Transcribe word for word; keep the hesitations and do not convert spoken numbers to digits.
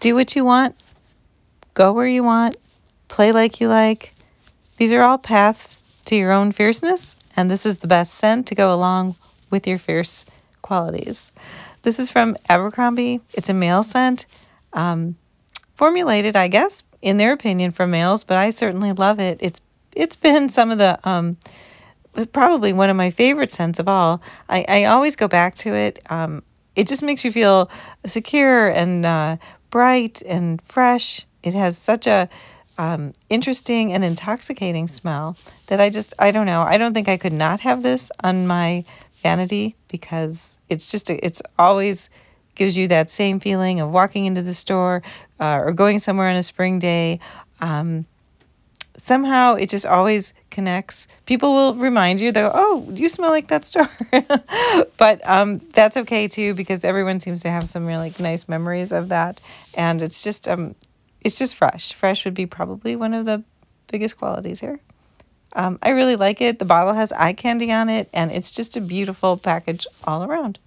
do what you want, go where you want, play like you like. These are all paths to your own fierceness, and this is the best scent to go along with your fierce qualities. This is from Abercrombie. It's a male scent, um, formulated, I guess, in their opinion, for males, but I certainly love it. It's It's been some of the, um, probably one of my favorite scents of all. I, I always go back to it. Um, it just makes you feel secure and uh, bright and fresh. It has such a um, interesting and intoxicating smell that I just, I don't know. I don't think I could not have this on my vanity, because it's just, a, it's always gives you that same feeling of walking into the store uh, or going somewhere on a spring day. Um, Somehow it just always connects. People will remind you, though, oh, you smell like that store. But um, that's okay, too, because everyone seems to have some really nice memories of that. And it's just, um, it's just fresh. Fresh would be probably one of the biggest qualities here. Um, I really like it. The bottle has eye candy on it, and it's just a beautiful package all around.